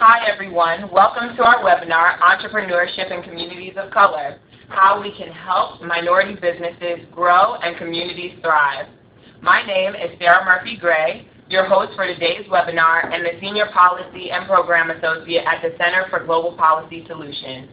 Hi everyone, welcome to our webinar, Entrepreneurship in Communities of Color, How We Can Help Minority Businesses Grow and Communities Thrive. My name is Sarah Murphy-Gray, your host for today's webinar and the Senior Policy and Program Associate at the Center for Global Policy Solutions.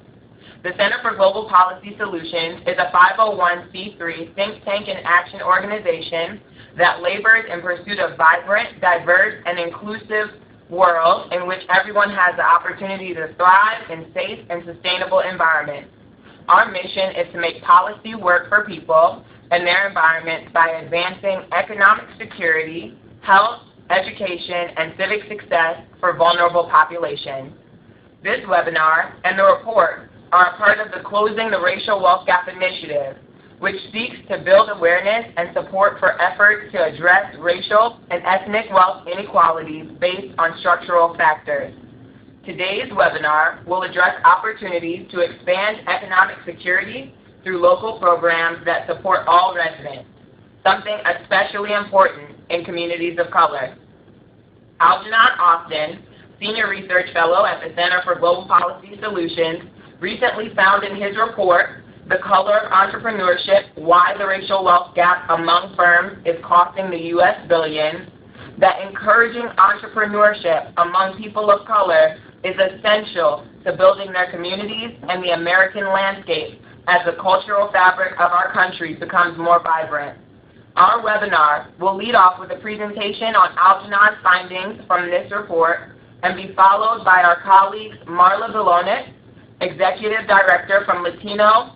The Center for Global Policy Solutions is a 501c3 think tank and action organization that labors in pursuit of vibrant, diverse, and inclusive world in which everyone has the opportunity to thrive in safe and sustainable environments. Our mission is to make policy work for people and their environments by advancing economic security, health, education, and civic success for vulnerable populations. This webinar and the report are a part of the Closing the Racial Wealth Gap Initiative, which seeks to build awareness and support for efforts to address racial and ethnic wealth inequalities based on structural factors. Today's webinar will address opportunities to expand economic security through local programs that support all residents, something especially important in communities of color. Algernon Austin, Senior Research Fellow at the Center for Global Policy Solutions, recently found in his report, The Color of Entrepreneurship: Why the Racial Wealth Gap Among Firms Is Costing the U.S. Billions, that encouraging entrepreneurship among people of color is essential to building their communities and the American landscape as the cultural fabric of our country becomes more vibrant. Our webinar will lead off with a presentation on Algernon's findings from this report and be followed by our colleagues Marla Bilonick, Executive Director from Latino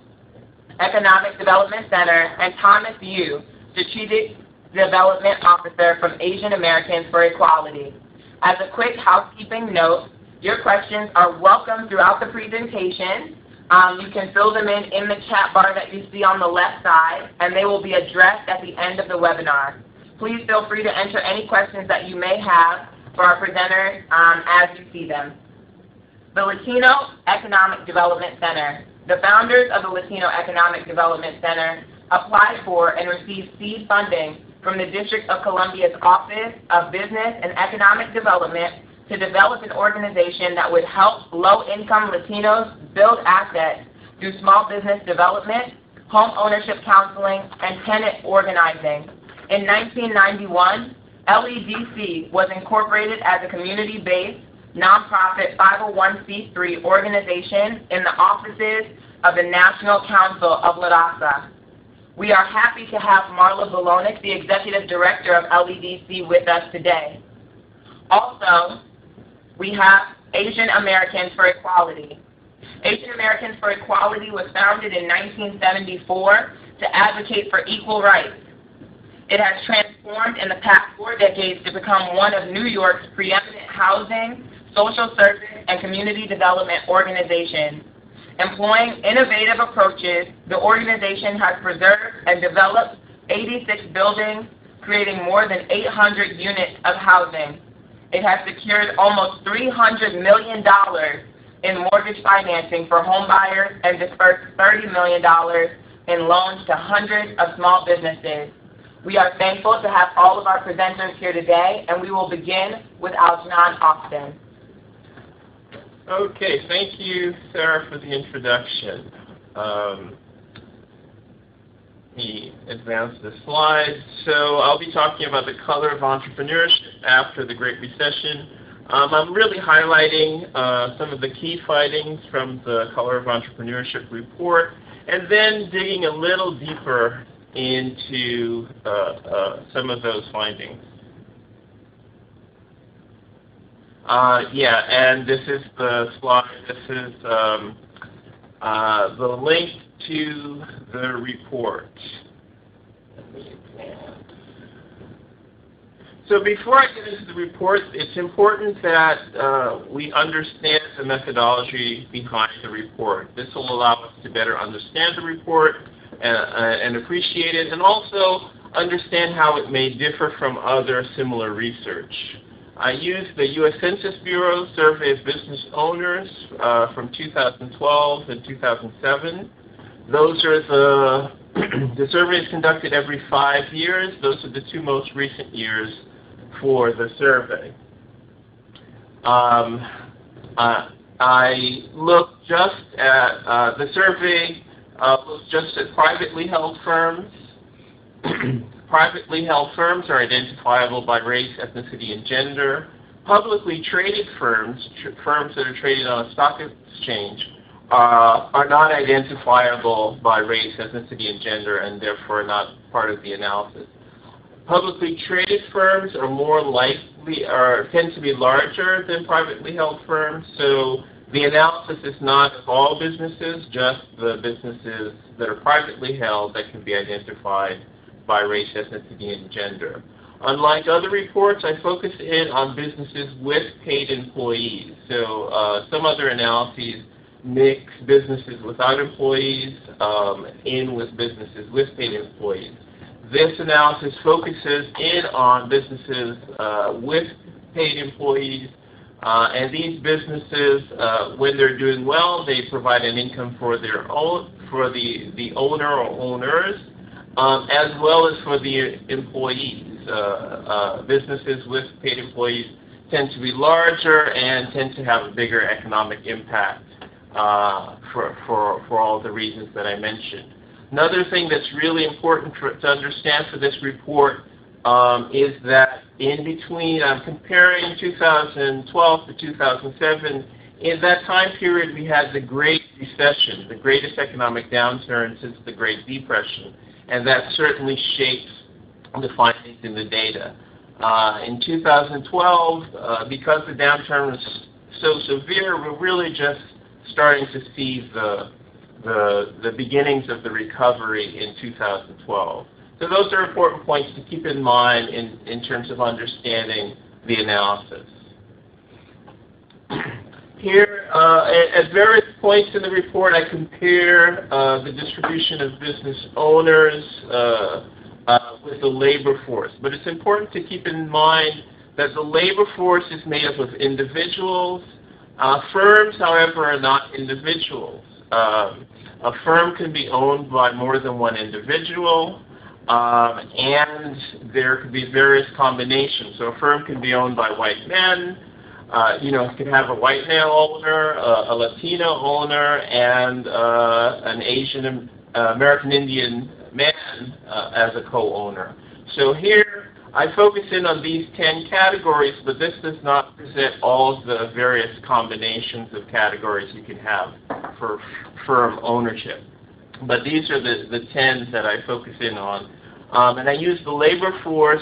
Economic Development Center, and Thomas Yu, Strategic Development Officer from Asian Americans for Equality. As a quick housekeeping note, your questions are welcome throughout the presentation. You can fill them in the chat bar that you see on the left side, and they will be addressed at the end of the webinar. Please feel free to enter any questions that you may have for our presenters as you see them. The Latino Economic Development Center. The founders of the Latino Economic Development Center applied for and received seed funding from the District of Columbia's Office of Business and Economic Development to develop an organization that would help low-income Latinos build assets through small business development, home ownership counseling, and tenant organizing. In 1991, LEDC was incorporated as a community-based nonprofit 501c3 organization in the offices of the National Council of La Raza. We are happy to have Marla Bilonick, the Executive Director of LEDC, with us today. Also, we have Asian Americans for Equality. Asian Americans for Equality was founded in 1974 to advocate for equal rights. It has transformed in the past 4 decades to become one of New York's preeminent housing, social service, and community development organizations. Employing innovative approaches, the organization has preserved and developed 86 buildings, creating more than 800 units of housing. It has secured almost $300 million in mortgage financing for homebuyers and disbursed $30 million in loans to hundreds of small businesses. We are thankful to have all of our presenters here today, and we will begin with Algernon Austin. Okay, thank you, Sarah, for the introduction. Let me advance the slide. So I'll be talking about the color of entrepreneurship after the Great Recession. I'm really highlighting some of the key findings from the Color of Entrepreneurship report, and then digging a little deeper into some of those findings. And this is the slide. This is the link to the report. So before I get into the report, it's important that we understand the methodology behind the report. This will allow us to better understand the report and appreciate it, and also understand how it may differ from other similar research. I used the U.S. Census Bureau Survey of Business Owners from 2012 and 2007. Those are the survey is conducted every 5 years. Those are the two most recent years for the survey. I looked just at the survey looked just at privately held firms. Privately held firms are identifiable by race, ethnicity, and gender. Publicly traded firms, firms that are traded on a stock exchange, are not identifiable by race, ethnicity, and gender, and therefore not part of the analysis. Publicly traded firms are more likely, or tend to be larger than privately held firms, so the analysis is not of all businesses, just the businesses that are privately held that can be identified by race, ethnicity, and gender. Unlike other reports, I focus in on businesses with paid employees. So some other analyses mix businesses without employees in with businesses with paid employees. This analysis focuses in on businesses with paid employees, and these businesses, when they're doing well, they provide an income for their own, for the owner or owners, as well as for the employees. Businesses with paid employees tend to be larger and tend to have a bigger economic impact for all the reasons that I mentioned. Another thing that's really important to understand for this report is that in between, I'm comparing 2012 to 2007, in that time period we had the Great Recession, the greatest economic downturn since the Great Depression, and that certainly shapes the findings in the data. In 2012, because the downturn was so severe, we're really just starting to see the beginnings of the recovery in 2012. So those are important points to keep in mind in terms of understanding the analysis. Here, at various points in the report, I compare the distribution of business owners with the labor force. But it's important to keep in mind that the labor force is made up of individuals. Firms, however, are not individuals. A firm can be owned by more than one individual, and there could be various combinations. So a firm can be owned by white men, it could have a white male owner, a Latino owner, and an Asian American Indian man as a co-owner. So here I focus in on these 10 categories, but this does not present all the various combinations of categories you can have for firm ownership. But these are the 10 that I focus in on. And I use the labor force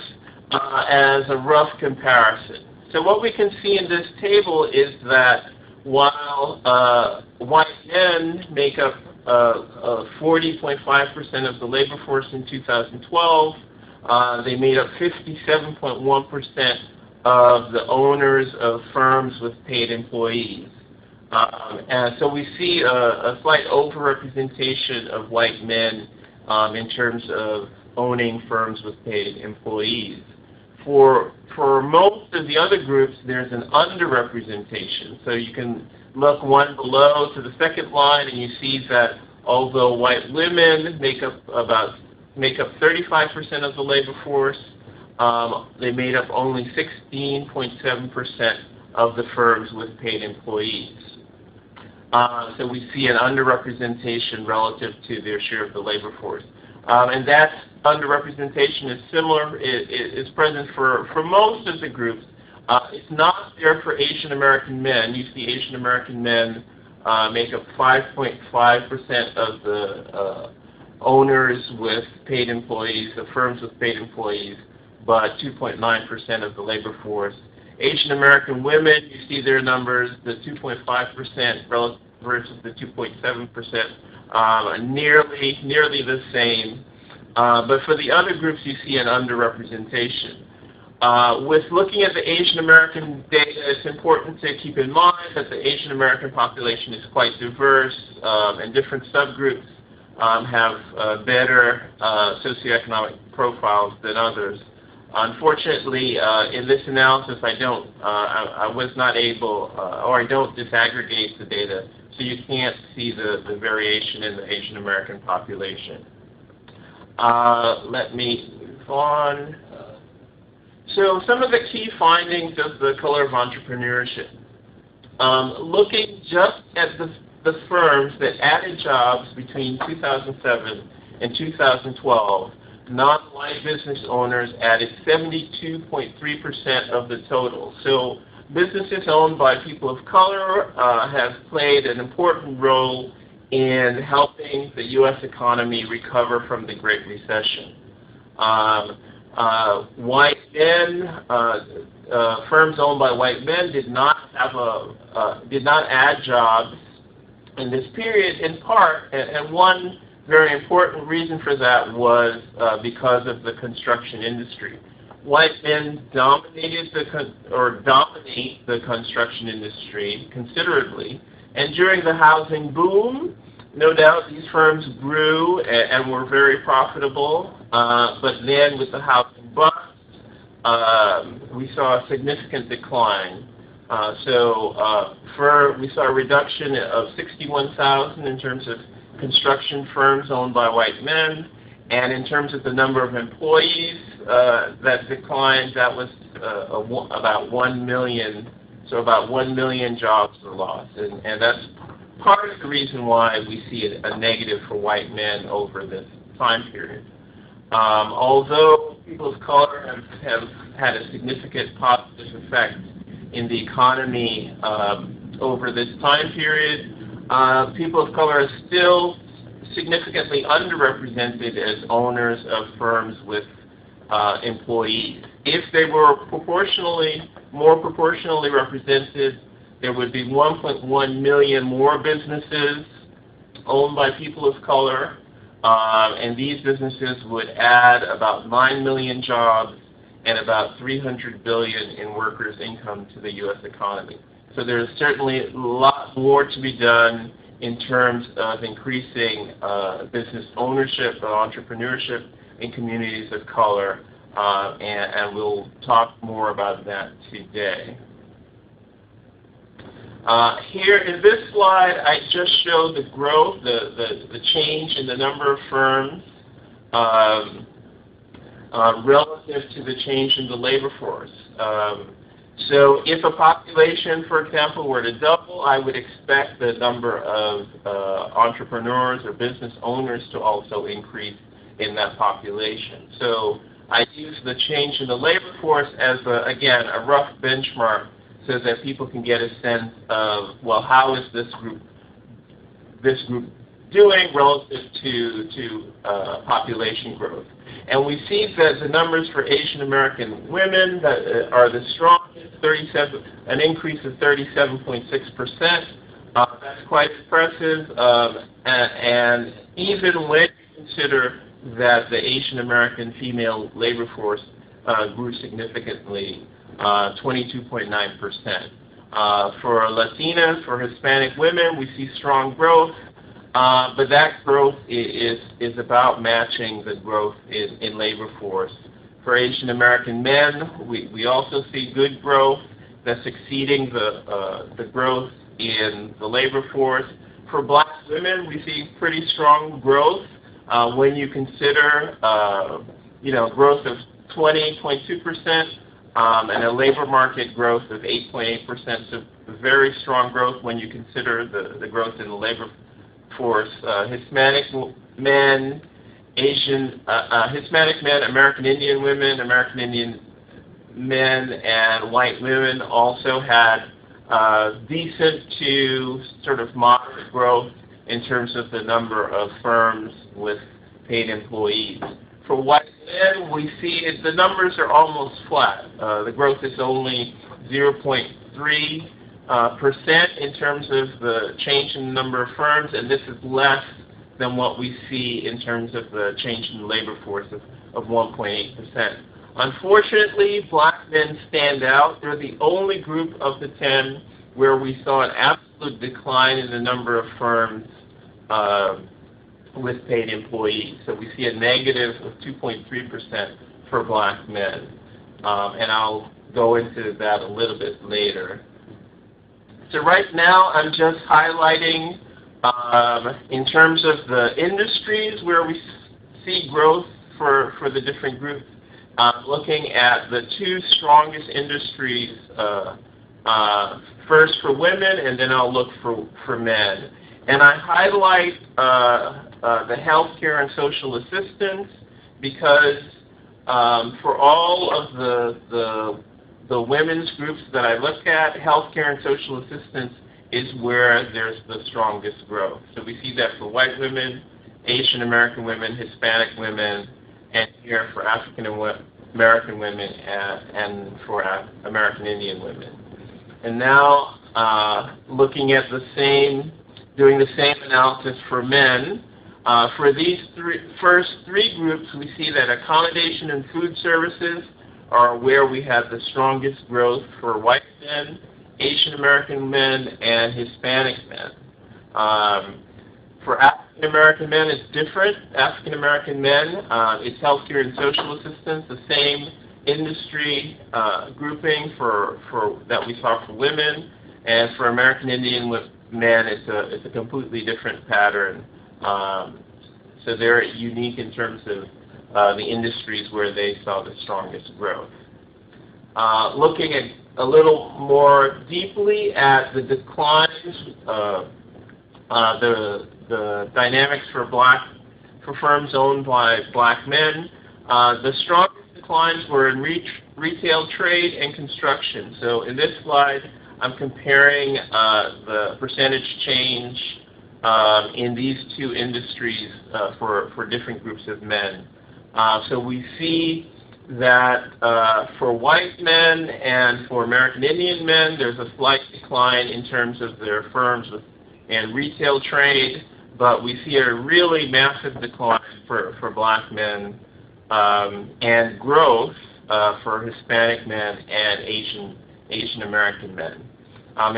as a rough comparison. So what we can see in this table is that while white men make up 40.5% of the labor force in 2012. They made up 57.1% of the owners of firms with paid employees. And so we see a slight overrepresentation of white men in terms of owning firms with paid employees. For most of the other groups, there's an underrepresentation. So you can look one below to the second line, and you see that although white women make up 35% of the labor force, they made up only 16.7% of the firms with paid employees. So we see an underrepresentation relative to their share of the labor force. And that underrepresentation is similar, is present for most of the groups. It's not there for Asian American men. You see Asian American men make up 5.5% of the owners with paid employees, the firms with paid employees, but 2.9% of the labor force. Asian American women, you see their numbers, the 2.5% relative versus the 2.7%, nearly the same. But for the other groups, you see an underrepresentation. With looking at the Asian American data, it's important to keep in mind that the Asian American population is quite diverse, and different subgroups have better socioeconomic profiles than others. Unfortunately, in this analysis, I was not able, or I don't disaggregate the data, so you can't see the variation in the Asian American population. Let me move on. So some of the key findings of The Color of Entrepreneurship. Looking just at the firms that added jobs between 2007 and 2012, non-white business owners added 72.3% of the total. So businesses owned by people of color have played an important role in helping the U.S. economy recover from the Great Recession. White men, firms owned by white men did not add jobs in this period, in part, and one very important reason for that was because of the construction industry. White men dominate the construction industry considerably, and during the housing boom, no doubt these firms grew and were very profitable, but then with the housing bust, we saw a significant decline. We saw a reduction of 61,000 in terms of construction firms owned by white men, and in terms of the number of employees that declined, that was about 1 million. So about 1 million jobs were lost, and that's part of the reason why we see a negative for white men over this time period. Although people of color have had a significant positive effect in the economy over this time period, people of color are still significantly underrepresented as owners of firms with employees. If they were more proportionally represented, there would be 1.1 million more businesses owned by people of color, and these businesses would add about 9 million jobs and about $300 billion in workers' income to the U.S. economy. So there's certainly a lot more to be done in terms of increasing business ownership and entrepreneurship in communities of color, and we'll talk more about that today. Here in this slide, I just showed the growth, the change in the number of firms relative to the change in the labor force. So if a population, for example, were to double, I would expect the number of entrepreneurs or business owners to also increase in that population. So I use the change in the labor force as, a rough benchmark so that people can get a sense of, well, how is this group doing relative to population growth. And we see that the numbers for Asian American women that are the strongest, an increase of 37.6%. That's quite impressive, and even when you consider that the Asian American female labor force grew significantly, 22.9%. For Latina, for Hispanic women, we see strong growth. But that growth is about matching the growth in labor force. For Asian American men, we also see good growth that's exceeding the growth in the labor force. For Black women, we see pretty strong growth when you consider growth of 20.2% and a labor market growth of 8.8%. So very strong growth when you consider the growth in the labor force. Hispanic men, American Indian women, American Indian men, and white women also had decent to sort of moderate growth in terms of the number of firms with paid employees. For white men, we see the numbers are almost flat. The growth is only 0.3%. In terms of the change in the number of firms, and this is less than what we see in terms of the change in the labor force of 1.8%. Unfortunately, Black men stand out. They're the only group of the 10 where we saw an absolute decline in the number of firms with paid employees. So we see a negative of 2.3% for Black men, and I'll go into that a little bit later. So right now, I'm just highlighting, in terms of the industries where we see growth for the different groups, looking at the two strongest industries first for women, and then I'll look for men. And I highlight the healthcare and social assistance because for all of the women's groups that I look at, healthcare and social assistance is where there's the strongest growth. So we see that for white women, Asian American women, Hispanic women, and here for African American women and for American Indian women. And now looking at the same, doing the same analysis for men, for these first three groups, we see that accommodation and food services are where we have the strongest growth for white men, Asian American men, and Hispanic men. For African American men, it's different. African American men, it's healthcare and social assistance, the same industry grouping for that we saw for women, and for American Indian men, it's a completely different pattern. So they're unique in terms of the industries where they saw the strongest growth. Looking at a little more deeply at the declines, the dynamics for firms owned by black men, the strongest declines were in retail trade and construction. So in this slide, I'm comparing the percentage change in these two industries for different groups of men. So we see that for white men and for American Indian men, there's a slight decline in terms of their firms and retail trade, but we see a really massive decline for black men and growth for Hispanic men and Asian American men.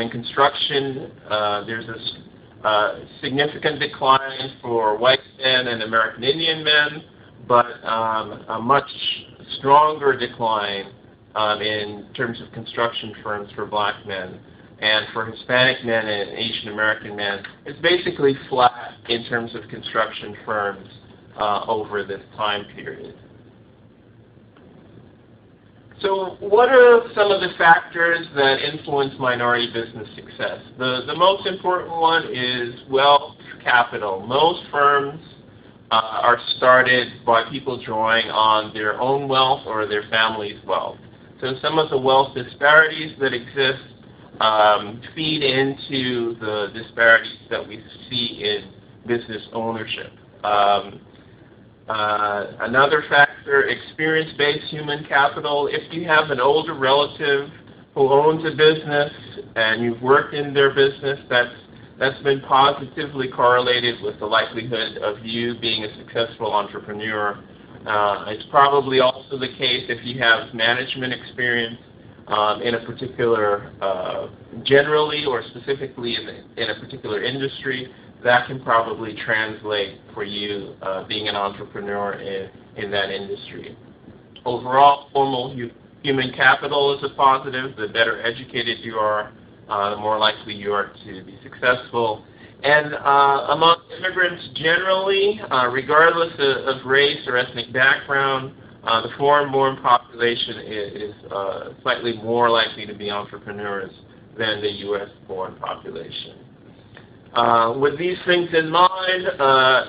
In construction, there's a significant decline for white men and American Indian men, but a much stronger decline in terms of construction firms for black men. And for Hispanic men and Asian American men, it's basically flat in terms of construction firms over this time period. So what are some of the factors that influence minority business success? The most important one is wealth capital. Most firms are started by people drawing on their own wealth or their family's wealth. So some of the wealth disparities that exist feed into the disparities that we see in business ownership. Another factor, experience-based human capital. If you have an older relative who owns a business and you've worked in their business, that's been positively correlated with the likelihood of you being a successful entrepreneur. It's probably also the case if you have management experience in a particular, generally or specifically in a particular industry, that can probably translate for you being an entrepreneur in that industry. Overall, formal human capital is a positive. The better educated you are, the more likely you are to be successful. And among immigrants generally, regardless of race or ethnic background, the foreign-born population is slightly more likely to be entrepreneurs than the U.S.-born population. With these things in mind,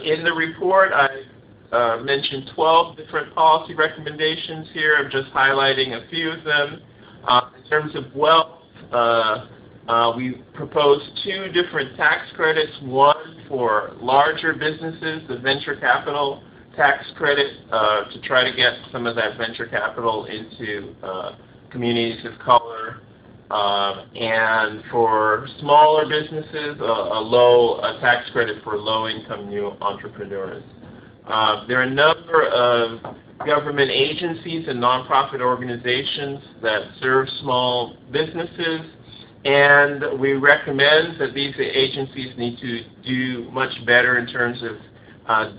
in the report I mentioned 12 different policy recommendations here. I'm just highlighting a few of them. In terms of wealth, we proposed 2 different tax credits, one for larger businesses, the venture capital tax credit to try to get some of that venture capital into communities of color, and for smaller businesses, a tax credit for low-income new entrepreneurs. There are a number of government agencies and nonprofit organizations that serve small businesses, and we recommend that these agencies need to do much better in terms of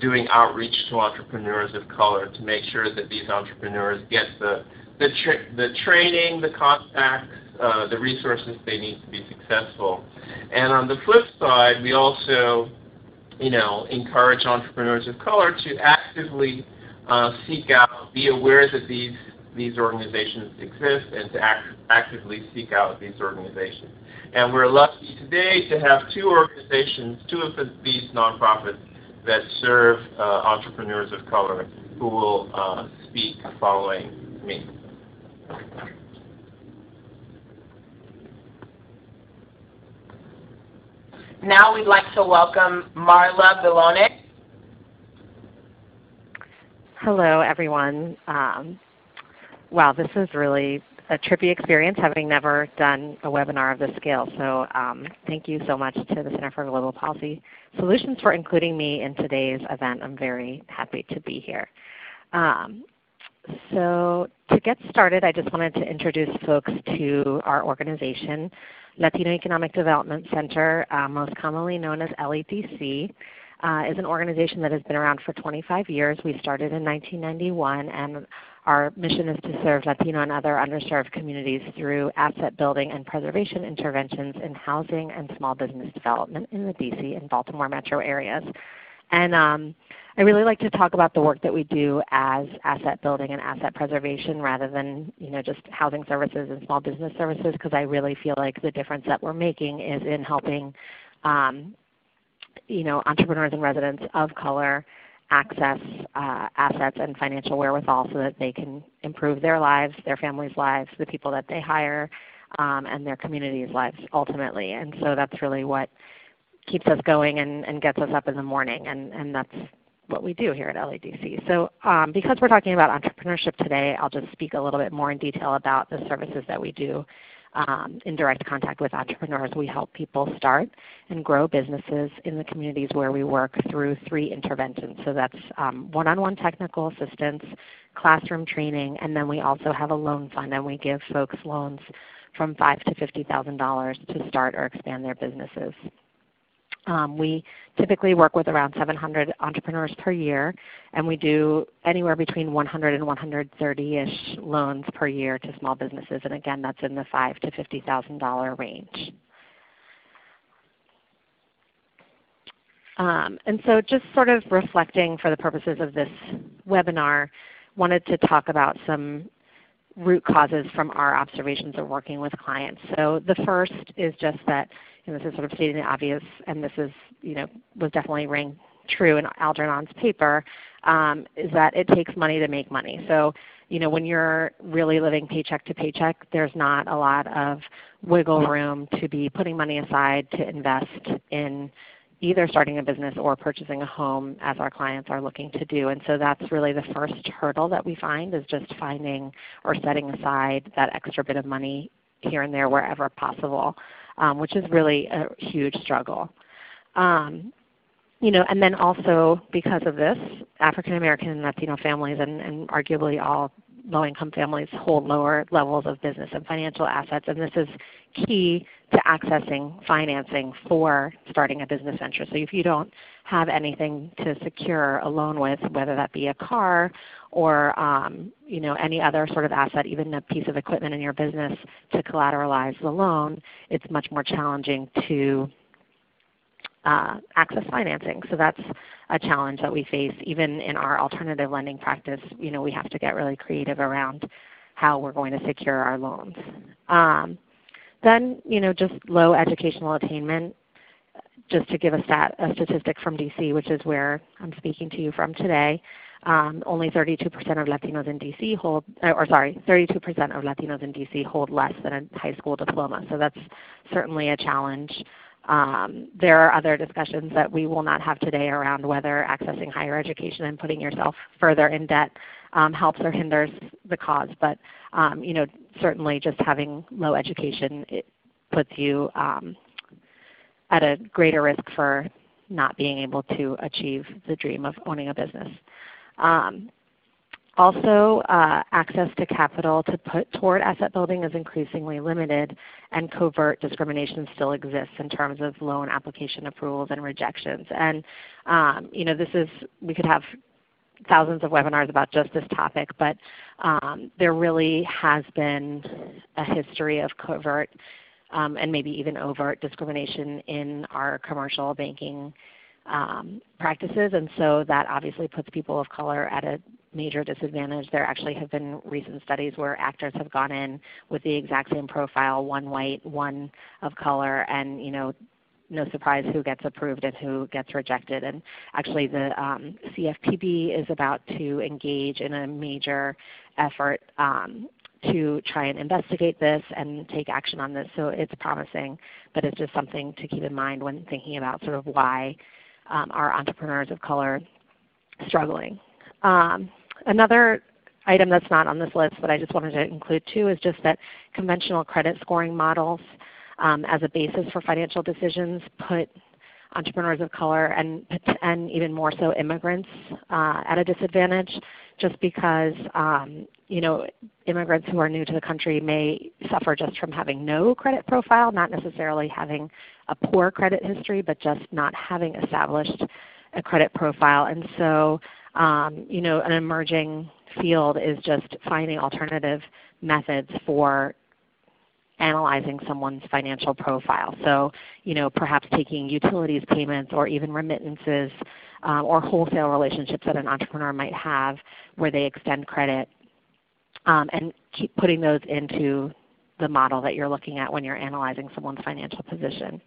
doing outreach to entrepreneurs of color to make sure that these entrepreneurs get the training, the contacts, the resources they need to be successful. And on the flip side, we also, encourage entrepreneurs of color to actively seek out, be aware that these these organizations exist and to actively seek out these organizations. And we're lucky today to have two organizations, two of these nonprofits that serve entrepreneurs of color who will speak following me. Now we'd like to welcome Marla Bilonick. Hello, everyone. Wow, this is really a trippy experience, having never done a webinar of this scale. So thank you so much to the Center for Global Policy Solutions for including me in today's event. I'm very happy to be here. So to get started, I just wanted to introduce folks to our organization, Latino Economic Development Center, most commonly known as LEDC. Is an organization that has been around for 25 years. We started in 1991, and our mission is to serve Latino and other underserved communities through asset building and preservation interventions in housing and small business development in the DC and Baltimore metro areas. And I really like to talk about the work that we do as asset building and asset preservation rather than just housing services and small business services, because I really feel like the difference that we're making is in helping entrepreneurs and residents of color access assets and financial wherewithal so that they can improve their lives, their families' lives, the people that they hire, and their communities' lives ultimately. And so that's really what keeps us going and gets us up in the morning, and that's what we do here at LADC. So because we're talking about entrepreneurship today, I'll just speak a little bit more in detail about the services that we do. In direct contact with entrepreneurs, we help people start and grow businesses in the communities where we work through 3 interventions. So that's one-on-one technical assistance, classroom training, and then we also have a loan fund, and we give folks loans from $5,000 to $50,000 to start or expand their businesses. We typically work with around 700 entrepreneurs per year, and we do anywhere between 100 and 130-ish loans per year to small businesses, and again that's in the $5,000 to $50,000 range. And so just sort of reflecting for the purposes of this webinar, wanted to talk about some root causes from our observations of working with clients. So the first is just that, and this is sort of stating the obvious, and this is, was definitely rang true in Algernon's paper, is that it takes money to make money. So, when you're really living paycheck to paycheck, there's not a lot of wiggle room to be putting money aside to invest in either starting a business or purchasing a home, as our clients are looking to do. And so that's really the first hurdle that we find, is just finding or setting aside that extra bit of money here and there wherever possible, which is really a huge struggle. And then also because of this, African American and Latino families and arguably all low-income families hold lower levels of business and financial assets, and this is key to accessing financing for starting a business venture. So if you don't have anything to secure a loan with, whether that be a car or any other sort of asset, even a piece of equipment in your business to collateralize the loan, it's much more challenging to access financing. So that's a challenge that we face even in our alternative lending practice. We have to get really creative around how we're going to secure our loans. Then just low educational attainment. Just to give a statistic from DC, which is where I'm speaking to you from today, only 32% of Latinos in DC hold, 32% of Latinos in DC hold less than a high school diploma. So that's certainly a challenge. There are other discussions that we will not have today around whether accessing higher education and putting yourself further in debt helps or hinders the cause. But certainly just having low education, it puts you at a greater risk for not being able to achieve the dream of owning a business. Also, access to capital to put toward asset building is increasingly limited, and covert discrimination still exists in terms of loan application approvals and rejections. And we could have thousands of webinars about just this topic, but there really has been a history of covert and maybe even overt discrimination in our commercial banking practices, and so that obviously puts people of color at a major disadvantage. There actually have been recent studies where actors have gone in with the exact same profile, one white, one of color, and no surprise who gets approved and who gets rejected. And actually the CFPB is about to engage in a major effort to try and investigate this and take action on this. So it's promising, but it's just something to keep in mind when thinking about sort of why are entrepreneurs of color struggling. Another item that's not on this list but I just wanted to include too is just that conventional credit scoring models as a basis for financial decisions put entrepreneurs of color and even more so immigrants at a disadvantage, just because immigrants who are new to the country may suffer just from having no credit profile, not necessarily having a poor credit history, but just not having established a credit profile. And so an emerging field is just finding alternative methods for analyzing someone's financial profile. So perhaps taking utilities payments or even remittances or wholesale relationships that an entrepreneur might have where they extend credit and keep putting those into the model that you're looking at when you're analyzing someone's financial position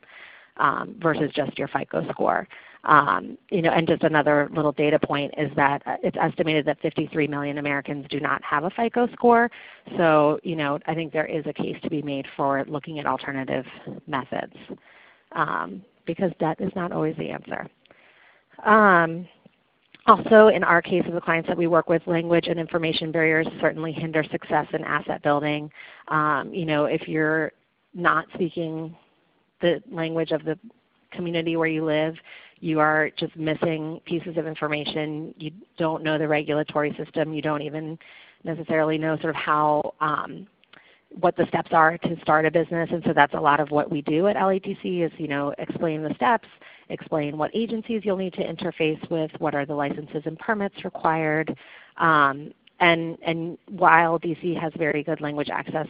versus just your FICO score. And just another little data point is that it's estimated that 53 million Americans do not have a FICO score. So I think there is a case to be made for looking at alternative methods because debt is not always the answer. Also in our case of the clients that we work with, language and information barriers certainly hinder success in asset building. If you're not speaking the language of the community where you live, you are just missing pieces of information. You don't know the regulatory system. You don't even necessarily know sort of how what the steps are to start a business. And so that's a lot of what we do at LATC is explain the steps, explain what agencies you'll need to interface with, what are the licenses and permits required. And while DC has very good language access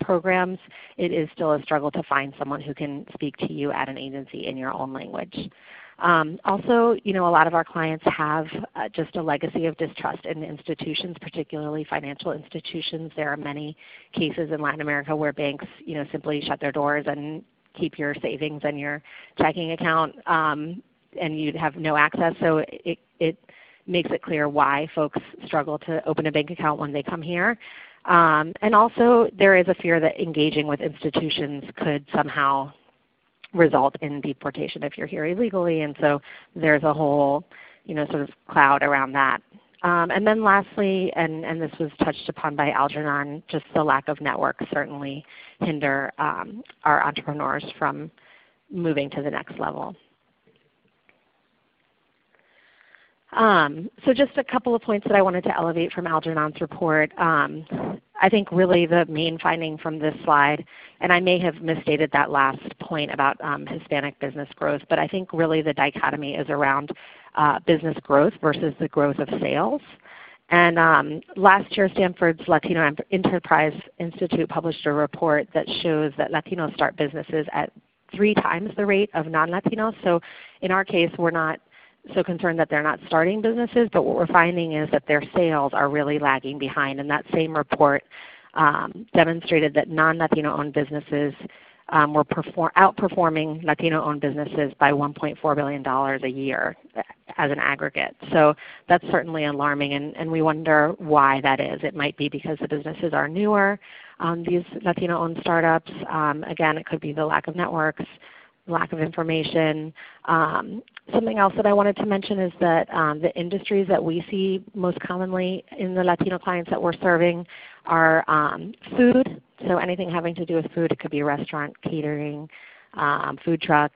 programs, it is still a struggle to find someone who can speak to you at an agency in your own language. Also, a lot of our clients have just a legacy of distrust in institutions, particularly financial institutions. There are many cases in Latin America where banks, simply shut their doors and keep your savings and your checking account, and you'd have no access. So it makes it clear why folks struggle to open a bank account when they come here. And also there is a fear that engaging with institutions could somehow result in deportation if you're here illegally, and so there's a whole sort of cloud around that. And then lastly, and this was touched upon by Algernon, just the lack of networks certainly hinder our entrepreneurs from moving to the next level. So just a couple of points that I wanted to elevate from Algernon's report. I think really the main finding from this slide, and I may have misstated that last point about Hispanic business growth, but I think really the dichotomy is around business growth versus the growth of sales. And last year Stanford's Latino Enterprise Institute published a report that shows that Latinos start businesses at 3 times the rate of non-Latinos. So in our case we're not so concerned that they're not starting businesses, but what we're finding is that their sales are really lagging behind. And that same report demonstrated that non-Latino owned businesses were outperforming Latino owned businesses by $1.4 billion a year as an aggregate. So that's certainly alarming, and we wonder why that is. It might be because the businesses are newer, these Latino owned startups. Again, it could be the lack of networks, lack of information. Something else that I wanted to mention is that the industries that we see most commonly in the Latino clients that we're serving are food, so anything having to do with food. It could be restaurant, catering, food truck,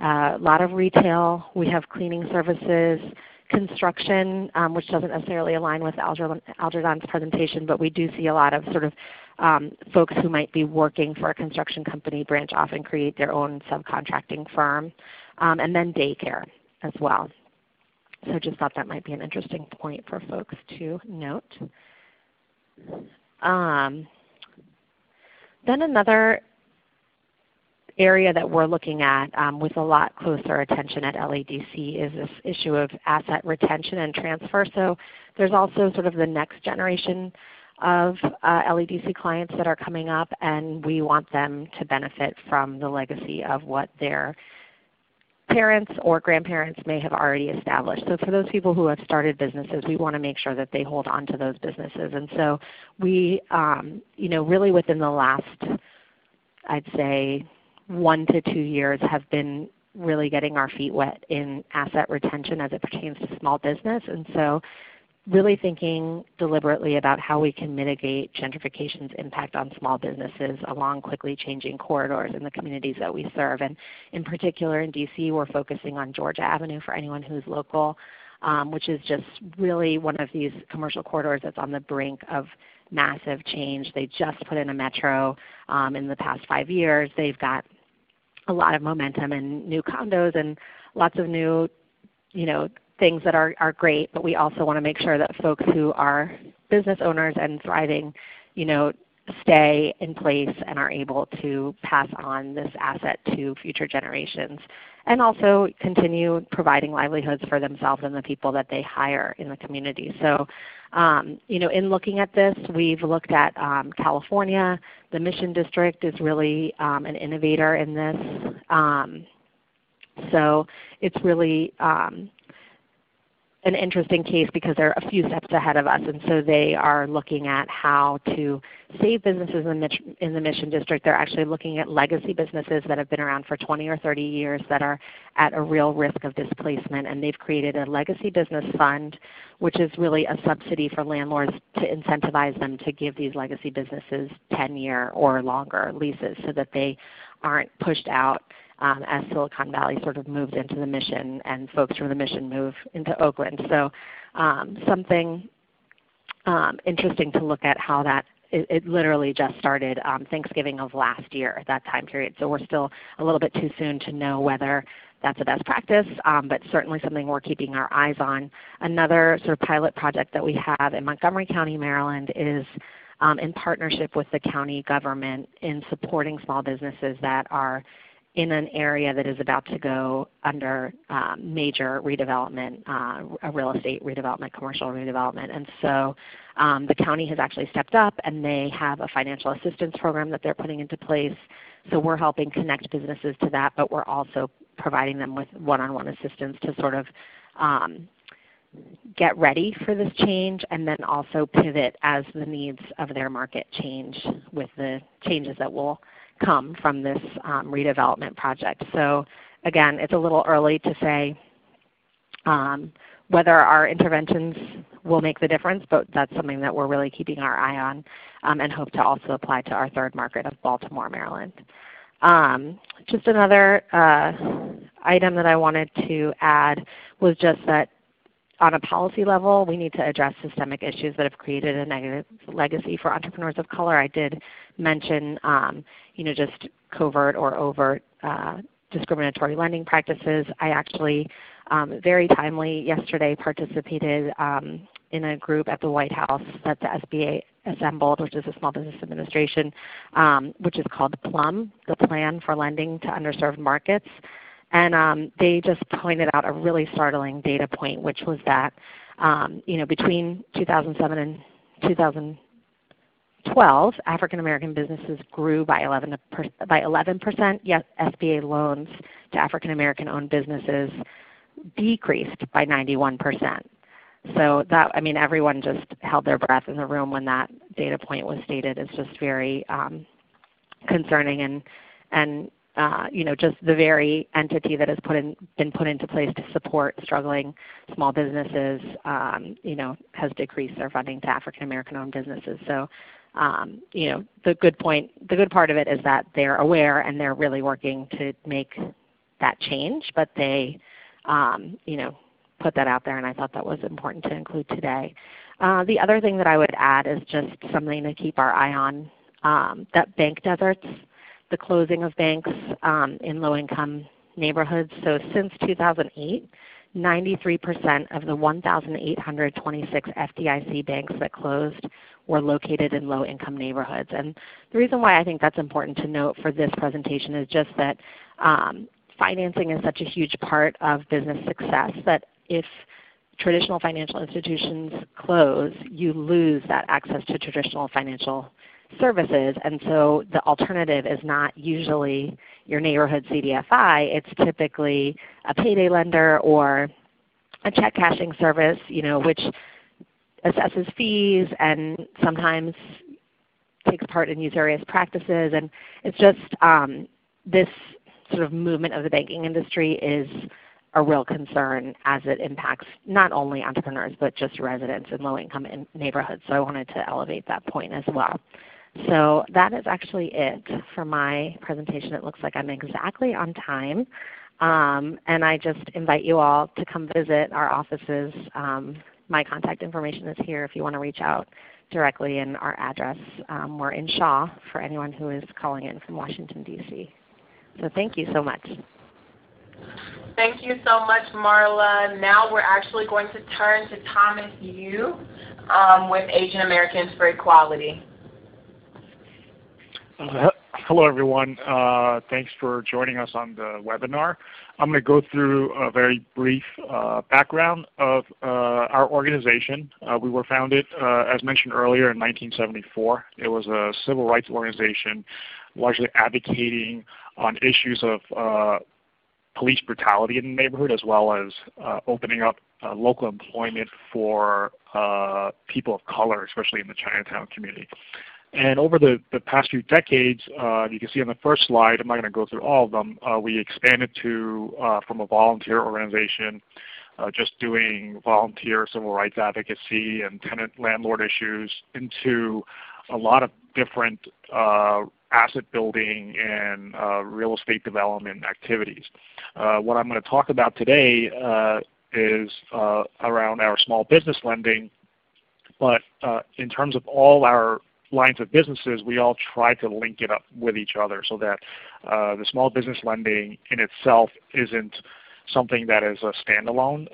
a lot of retail. We have cleaning services, construction, which doesn't necessarily align with Algernon's presentation, but we do see a lot of sort of folks who might be working for a construction company branch off and create their own subcontracting firm, and then daycare as well. So just thought that might be an interesting point for folks to note. Then another area that we're looking at with a lot closer attention at LADC is this issue of asset retention and transfer. So there's also sort of the next generation of LADC clients that are coming up, and we want them to benefit from the legacy of what their parents or grandparents may have already established. So for those people who have started businesses, we want to make sure that they hold on to those businesses. And so we, really within the last, I'd say, 1 to 2 years, have been really getting our feet wet in asset retention as it pertains to small business. And so really thinking deliberately about how we can mitigate gentrification's impact on small businesses along quickly changing corridors in the communities that we serve. And in particular in DC, we're focusing on Georgia Avenue for anyone who's local, which is just really one of these commercial corridors that's on the brink of massive change. They just put in a metro in the past 5 years. They've got a lot of momentum and new condos and lots of new, things that are great, but we also want to make sure that folks who are business owners and thriving, stay in place and are able to pass on this asset to future generations, and also continue providing livelihoods for themselves and the people that they hire in the community. So, in looking at this, we've looked at California. The Mission District is really an innovator in this. So it's really an interesting case because they're a few steps ahead of us, and so they are looking at how to save businesses in the Mission District. They're actually looking at legacy businesses that have been around for 20 or 30 years that are at a real risk of displacement, and they've created a legacy business fund, which is really a subsidy for landlords to incentivize them to give these legacy businesses 10-year or longer leases so that they aren't pushed out as Silicon Valley sort of moved into the Mission and folks from the Mission move into Oakland. So something interesting to look at how that, it literally just started Thanksgiving of last year at that time period. So we're still a little bit too soon to know whether that's the best practice, but certainly something we're keeping our eyes on. Another sort of pilot project that we have in Montgomery County, Maryland is in partnership with the county government in supporting small businesses that are in an area that is about to go under major redevelopment, a real estate redevelopment, commercial redevelopment. And so the county has actually stepped up, and they have a financial assistance program that they're putting into place. So we're helping connect businesses to that, but we're also providing them with one-on-one assistance to sort of get ready for this change, and then also pivot as the needs of their market change with the changes that will come from this redevelopment project. So again, it's a little early to say whether our interventions will make the difference, but that's something that we're really keeping our eye on and hope to also apply to our third market of Baltimore, Maryland. Just another item that I wanted to add was just that on a policy level, we need to address systemic issues that have created a negative legacy for entrepreneurs of color. I did mention just covert or overt discriminatory lending practices. I actually, very timely yesterday, participated in a group at the White House that the SBA assembled, which is the Small Business Administration, which is called PLUM, the Plan for Lending to Underserved Markets. And they just pointed out a really startling data point, which was that between 2007 and 2012, African American businesses grew by 11%, yet SBA loans to African American owned businesses decreased by 91%. So that, everyone just held their breath in the room when that data point was stated. It's just very concerning, and just the very entity that has been put into place to support struggling small businesses, has decreased their funding to African American-owned businesses. So, the good part of it is that they're aware and they're really working to make that change. But they, put that out there, and I thought that was important to include today. The other thing that I would add is just something to keep our eye on: that bank deserts. The closing of banks in low-income neighborhoods. So since 2008, 93% of the 1,826 FDIC banks that closed were located in low-income neighborhoods. And the reason why I think that's important to note for this presentation is just that financing is such a huge part of business success that if traditional financial institutions close, you lose that access to traditional financial services. And so the alternative is not usually your neighborhood CDFI. It's typically a payday lender or a check cashing service, which assesses fees and sometimes takes part in usurious practices. And it's just this sort of movement of the banking industry is a real concern as it impacts not only entrepreneurs but just residents in low-income neighborhoods. So I wanted to elevate that point as well. So that is actually it for my presentation. It looks like I'm exactly on time. And I just invite you all to come visit our offices. My contact information is here if you want to reach out directly, and our address. We're in Shaw for anyone who is calling in from Washington, D.C. So thank you so much. Thank you so much, Marla. Now we're actually going to turn to Thomas Yu with Asian Americans for Equality. Hello, everyone. Thanks for joining us on the webinar. I'm going to go through a very brief background of our organization. We were founded, as mentioned earlier, in 1974. It was a civil rights organization largely advocating on issues of police brutality in the neighborhood, as well as opening up local employment for people of color, especially in the Chinatown community. And over the past few decades, you can see on the first slide, I'm not going to go through all of them, we expanded to from a volunteer organization, just doing volunteer civil rights advocacy and tenant-landlord issues, into a lot of different asset building and real estate development activities. What I'm going to talk about today is around our small business lending, but in terms of all our lines of businesses, we all try to link it up with each other so that the small business lending in itself isn't something that is a standalone.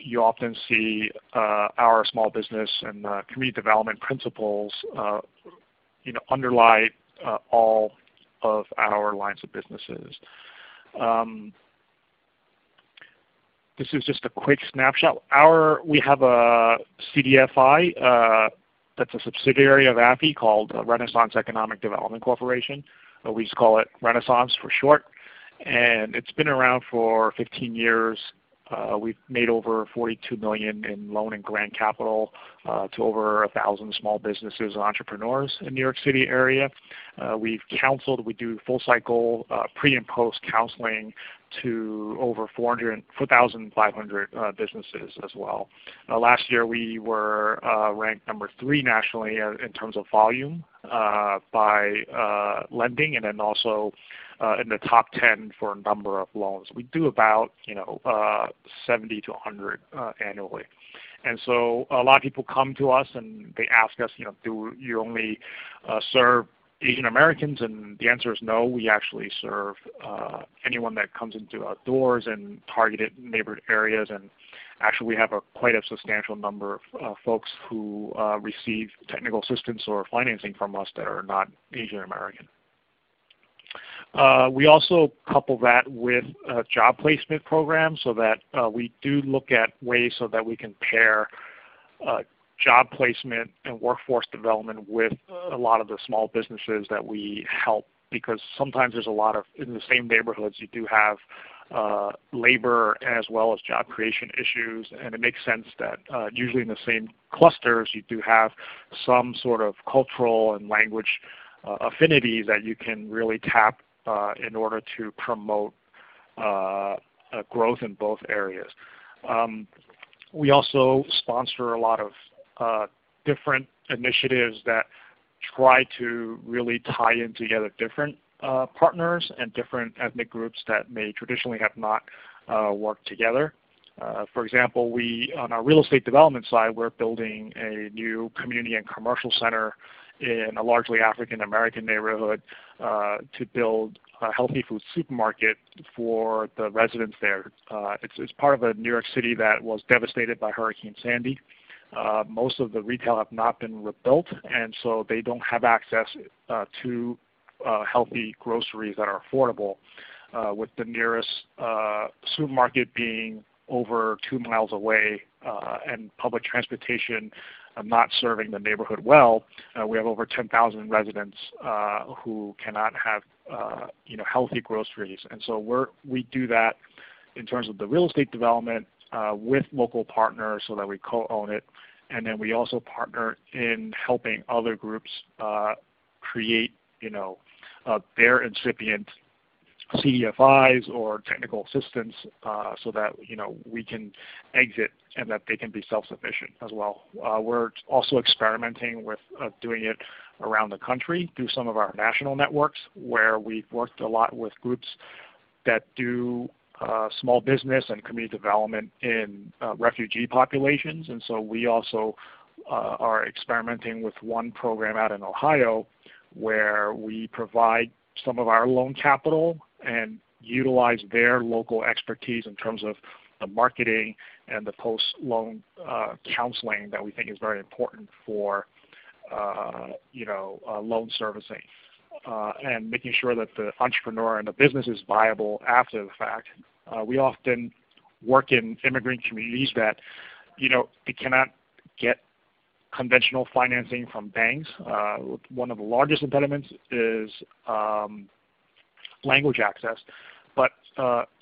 You often see our small business and community development principles underlie all of our lines of businesses. This is just a quick snapshot. We have a CDFI that's a subsidiary of AFI called Renaissance Economic Development Corporation. We just call it Renaissance for short. And it's been around for 15 years. We've made over $42 million in loan and grant capital to over 1,000 small businesses and entrepreneurs in New York City area. We've counseled, we do full cycle pre and post counseling to over 4,500 businesses as well. Last year we were ranked #3 nationally in terms of volume by lending, and then also in the top 10 for a number of loans. We do about 70 to 100 annually. And so a lot of people come to us and they ask us, do you only serve Asian Americans? And the answer is no. We actually serve anyone that comes into our doors and targeted neighborhood areas. And actually, we have quite a substantial number of folks who receive technical assistance or financing from us that are not Asian American. We also couple that with a job placement program, so that we do look at ways so that we can pair job placement and workforce development with a lot of the small businesses that we help, because sometimes there's a lot of, in the same neighborhoods, you do have labor as well as job creation issues, and it makes sense that usually in the same clusters you do have some sort of cultural and language affinities that you can really tap in order to promote growth in both areas. We also sponsor a lot of different initiatives that try to really tie in together different partners and different ethnic groups that may traditionally have not worked together. For example, on our real estate development side, we're building a new community and commercial center in a largely African American neighborhood to build healthy food supermarket for the residents there. It's part of a New York City that was devastated by Hurricane Sandy. Most of the retail have not been rebuilt, and so they don't have access to healthy groceries that are affordable, with the nearest supermarket being over 2 miles away and public transportation not serving the neighborhood well. We have over 10,000 residents who cannot have healthy groceries. And so we do that in terms of the real estate development with local partners so that we co-own it. And then we also partner in helping other groups create their incipient CDFIs or technical assistance so that we can exit and that they can be self-sufficient as well. We're also experimenting with doing it around the country through some of our national networks, where we've worked a lot with groups that do small business and community development in refugee populations. And so we also are experimenting with one program out in Ohio where we provide some of our loan capital and utilize their local expertise in terms of the marketing and the post-loan counseling that we think is very important for loan servicing, and making sure that the entrepreneur and the business is viable after the fact. We often work in immigrant communities that they cannot get conventional financing from banks. One of the largest impediments is language access. But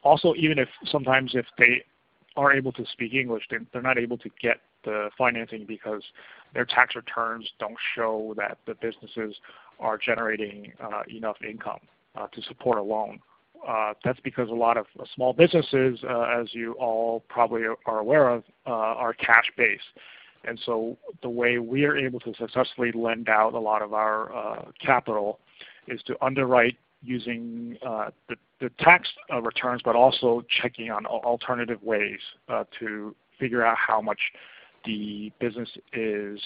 also, even if sometimes if they are able to speak English, they're not able to get the financing because their tax returns don't show that the businesses are generating enough income to support a loan. That's because a lot of small businesses, as you all probably are aware of, are cash-based. And so the way we are able to successfully lend out a lot of our capital is to underwrite using the tax returns, but also checking on alternative ways to figure out how much the business is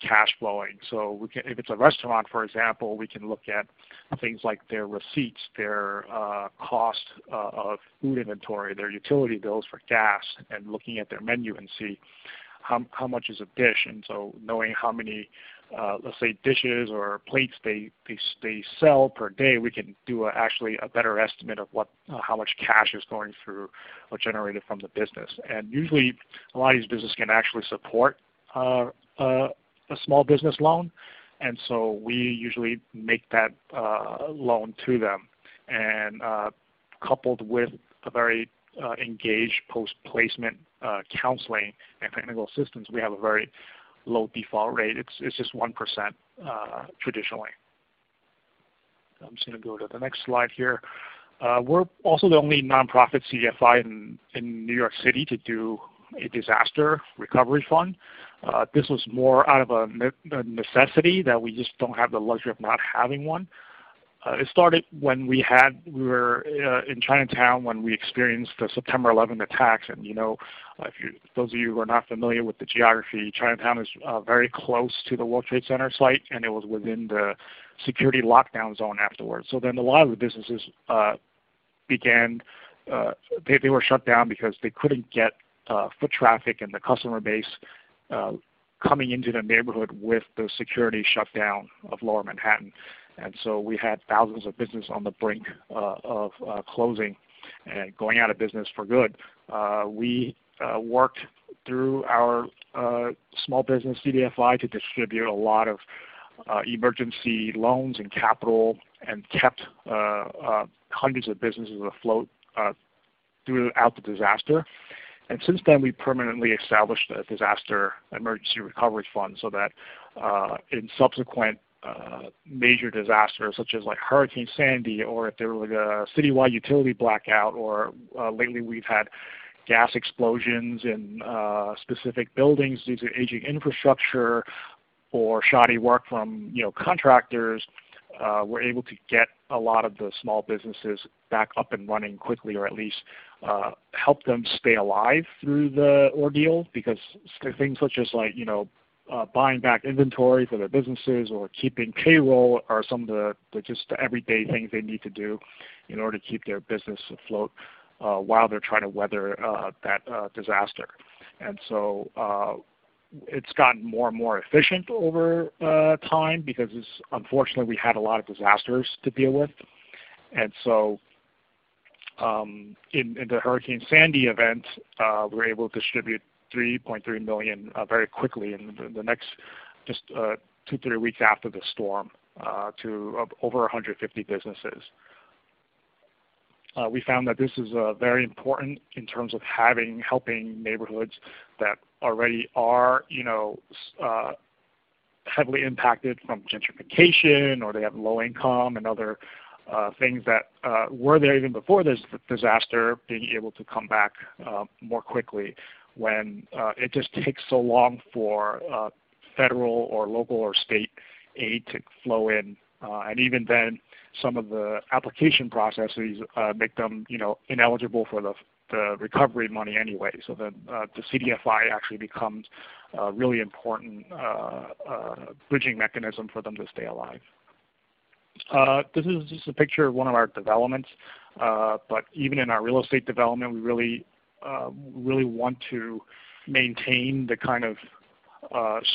cash flowing. So we can, if it's a restaurant, for example, we can look at things like their receipts, their cost of food inventory, their utility bills for gas, and looking at their menu and see how much is a dish, and so knowing how many, let's say, dishes or plates they sell per day, we can do actually a better estimate of what how much cash is going through or generated from the business. And usually, a lot of these businesses can actually support a small business loan, and so we usually make that loan to them, and coupled with a very engaged post-placement counseling and technical assistance, we have a very low default rate. It's just 1% traditionally. I'm just going to go to the next slide here. We're also the only nonprofit CDFI in New York City to do a disaster recovery fund. This was more out of a necessity that we just don't have the luxury of not having one. It started when we were in Chinatown when we experienced the September 11 attacks. And those of you who are not familiar with the geography, Chinatown is very close to the World Trade Center site, and it was within the security lockdown zone afterwards. So then a lot of the businesses they were shut down because they couldn't get foot traffic and the customer base coming into the neighborhood with the security shutdown of Lower Manhattan. And so we had thousands of businesses on the brink of closing and going out of business for good. We worked through our small business CDFI to distribute a lot of emergency loans and capital, and kept hundreds of businesses afloat throughout the disaster. And since then, we permanently established a disaster emergency recovery fund so that in subsequent major disasters, such as like Hurricane Sandy, or if there was a citywide utility blackout, or lately we've had gas explosions in specific buildings due to aging infrastructure or shoddy work from contractors, we're able to get a lot of the small businesses back up and running quickly, or at least help them stay alive through the ordeal, because things such as like buying back inventory for their businesses or keeping payroll are some of the just the everyday things they need to do in order to keep their business afloat while they're trying to weather that disaster. And so it's gotten more and more efficient over time because it's, unfortunately we had a lot of disasters to deal with. And so in the Hurricane Sandy event, we were able to distribute 3.3 million very quickly in the next just 2 to 3 weeks after the storm to over 150 businesses. We found that this is very important in terms of helping neighborhoods that already are, you know, heavily impacted from gentrification, or they have low income and other things that were there even before this disaster, being able to come back more quickly when it just takes so long for federal or local or state aid to flow in. And even then, some of the application processes make them, you know, ineligible for the recovery money anyway. So then the CDFI actually becomes a really important bridging mechanism for them to stay alive. This is just a picture of one of our developments, but even in our real estate development, we really want to maintain the kind of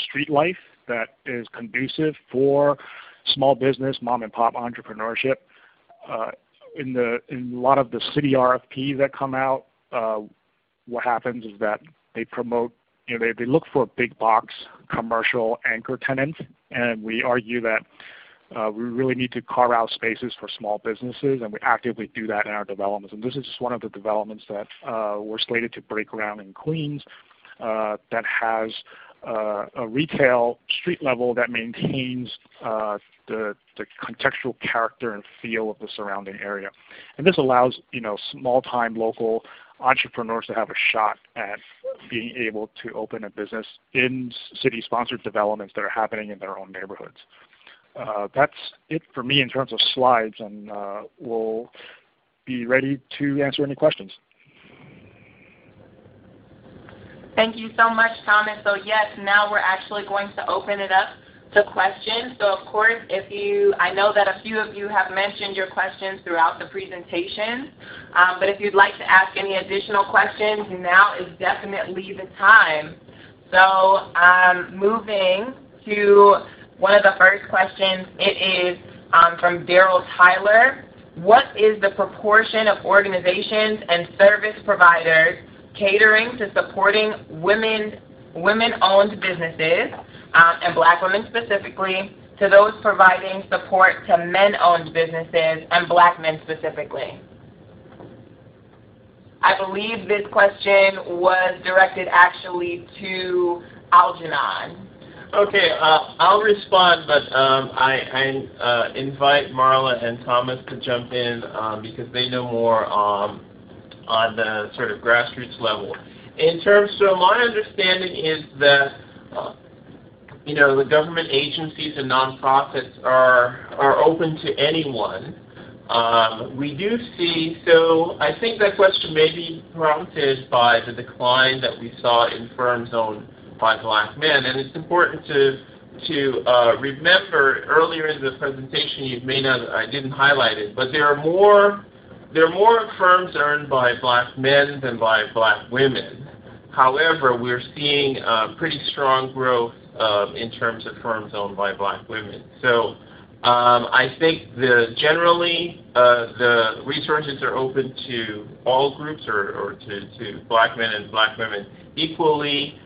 street life that is conducive for small business, mom and pop entrepreneurship. In a lot of the city RFPs that come out, what happens is that they promote, you know, they look for big box commercial anchor tenants, and we argue that we really need to carve out spaces for small businesses, and we actively do that in our developments. And this is just one of the developments that we're slated to break ground in Queens that has a retail street level that maintains the contextual character and feel of the surrounding area. And this allows, you know, small-time local entrepreneurs to have a shot at being able to open a business in city-sponsored developments that are happening in their own neighborhoods. That's it for me in terms of slides, and we'll be ready to answer any questions. Thank you so much, Thomas. So yes, now we're actually going to open it up to questions. So of course, I know that a few of you have mentioned your questions throughout the presentation, but if you'd like to ask any additional questions, now is definitely the time. So I'm moving to one of the first questions. It is from Daryl Tyler. What is the proportion of organizations and service providers catering to supporting women-owned businesses, and Black women specifically, to those providing support to men-owned businesses and Black men specifically? I believe this question was directed actually to Algernon. Okay, I'll respond, but I invite Marla and Thomas to jump in because they know more on the sort of grassroots level. So my understanding is that you know, the government agencies and nonprofits are open to anyone. We do see, so I think that question may be prompted by the decline that we saw in firms owned by Black men, and it's important to remember. Earlier in the presentation, I didn't highlight it, but there are more firms owned by Black men than by Black women. However, we're seeing pretty strong growth in terms of firms owned by Black women. So I think generally the resources are open to all groups, or to Black men and Black women equally.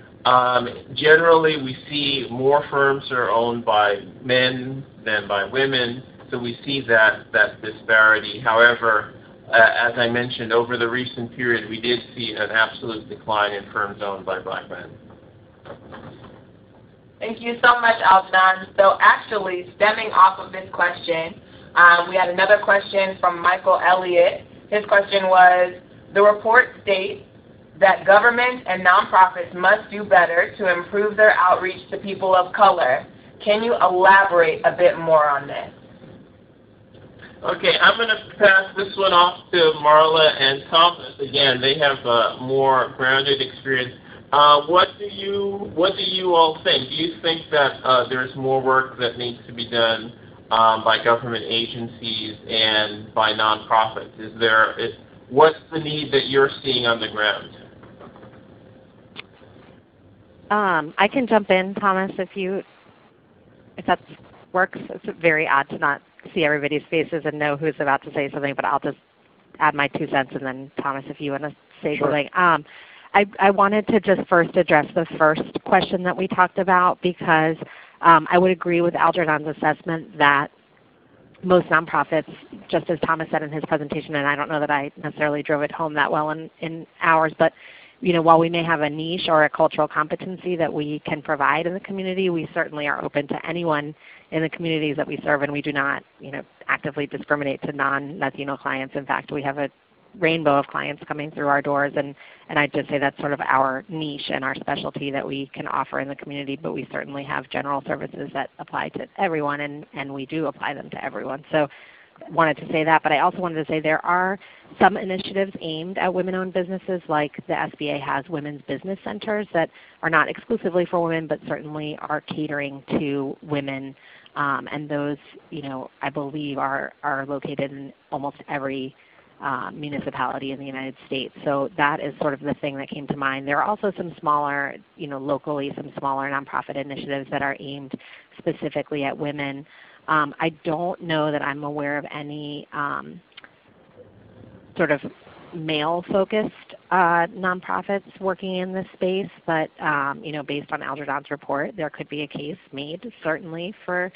Generally, we see more firms are owned by men than by women, so we see that disparity. However, as I mentioned, over the recent period, we did see an absolute decline in firms owned by Black men. Thank you so much, Algernon. So actually, stemming off of this question, we had another question from Michael Elliott. His question was, the report states that government and nonprofits must do better to improve their outreach to people of color. Can you elaborate a bit more on this? Okay, I'm going to pass this one off to Marla and Thomas. Again, they have a more grounded experience. What do you all think? Do you think that there's more work that needs to be done by government agencies and by nonprofits? What's the need that you're seeing on the ground? I can jump in, Thomas, if that works. It's very odd to not see everybody's faces and know who's about to say something, but I'll just add my 2 cents, and then Thomas, if you want to say something. I wanted to just first address the first question that we talked about, because I would agree with Algernon's assessment that most nonprofits, just as Thomas said in his presentation, and I don't know that I necessarily drove it home that well in ours, but while we may have a niche or a cultural competency that we can provide in the community, we certainly are open to anyone in the communities that we serve, and we do not actively discriminate to non-Latino clients. In fact, we have a rainbow of clients coming through our doors, and I'd just say that's sort of our niche and our specialty that we can offer in the community, but we certainly have general services that apply to everyone, and we do apply them to everyone. So wanted to say that, but I also wanted to say there are some initiatives aimed at women-owned businesses, like the SBA has women's business centers that are not exclusively for women, but certainly are catering to women, and those I believe are located in almost every municipality in the United States. So that is sort of the thing that came to mind. There are also some smaller, locally, some smaller nonprofit initiatives that are aimed specifically at women. I don't know that I'm aware of any sort of male-focused nonprofits working in this space, but based on Algernon's report, there could be a case made certainly for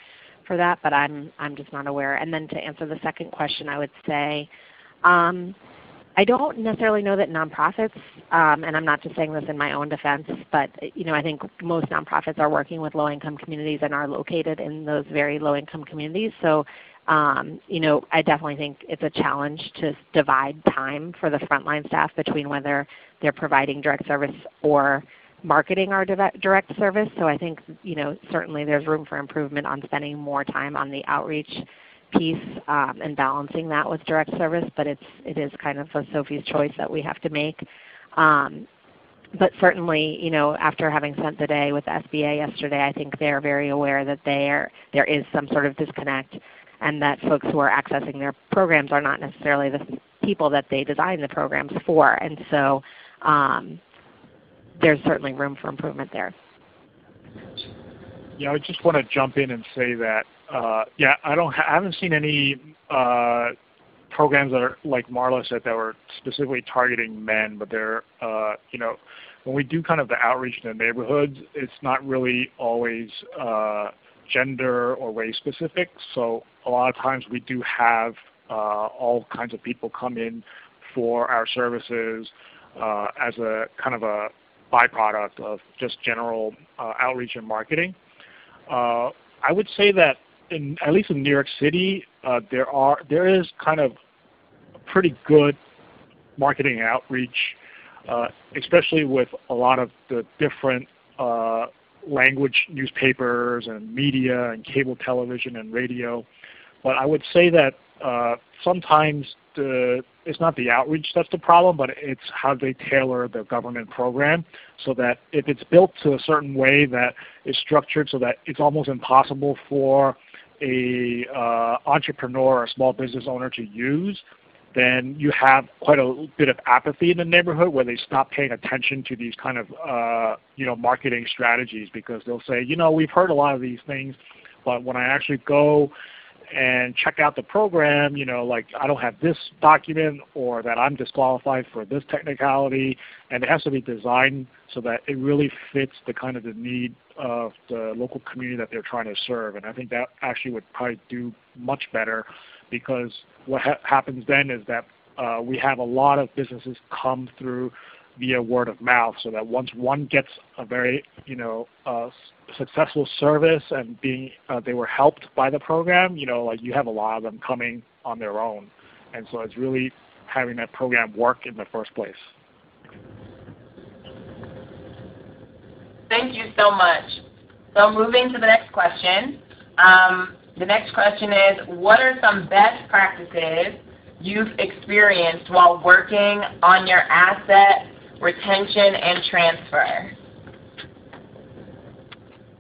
that, but I'm just not aware. And then to answer the second question, I would say, I don't necessarily know that nonprofits, and I'm not just saying this in my own defense, but I think most nonprofits are working with low-income communities and are located in those very low-income communities. So, I definitely think it's a challenge to divide time for the frontline staff between whether they're providing direct service or marketing our direct service. So I think certainly there's room for improvement on spending more time on the outreach piece and balancing that with direct service, but it is kind of a Sophie's choice that we have to make. But certainly, after having spent the day with SBA yesterday, I think they're very aware that there is some sort of disconnect, and that folks who are accessing their programs are not necessarily the people that they design the programs for. And so there's certainly room for improvement there. Yeah, I just want to jump in and say that I haven't seen any programs that are, like Marla said, that were specifically targeting men. But they're, when we do kind of the outreach in the neighborhoods, it's not really always gender or race specific. So a lot of times we do have all kinds of people come in for our services as a kind of a byproduct of just general outreach and marketing. I would say that at least in New York City, there is kind of a pretty good marketing outreach, especially with a lot of the different language newspapers and media and cable television and radio. But I would say that sometimes it's not the outreach that's the problem, but it's how they tailor the government program, so that if it's built to a certain way that is structured so that it's almost impossible for a entrepreneur or small business owner to use, then you have quite a bit of apathy in the neighborhood where they stop paying attention to these kind of marketing strategies, because they'll say, we've heard a lot of these things, but when I actually go and check out the program, like I don't have this document, or that I'm disqualified for this technicality, and it has to be designed so that it really fits the kind of the need of the local community that they're trying to serve. And I think that actually would probably do much better, because what happens then is that we have a lot of businesses come through via word of mouth, so that once one gets a very successful service and they were helped by the program, like you have a lot of them coming on their own. And so it's really having that program work in the first place. Thank you so much. So moving to the next question. The next question is, what are some best practices you've experienced while working on your asset retention, and transfer.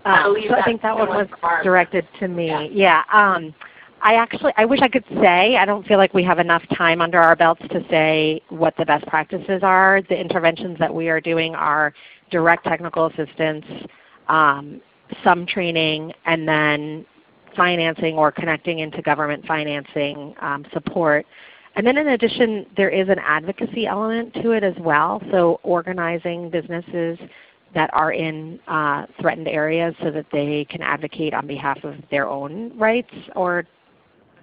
So I think that one was directed to me. Yeah. I wish I could say. I don't feel like we have enough time under our belts to say what the best practices are. The interventions that we are doing are direct technical assistance, some training, and then financing or connecting into government financing support. And then in addition, there is an advocacy element to it as well, so organizing businesses that are in threatened areas so that they can advocate on behalf of their own rights or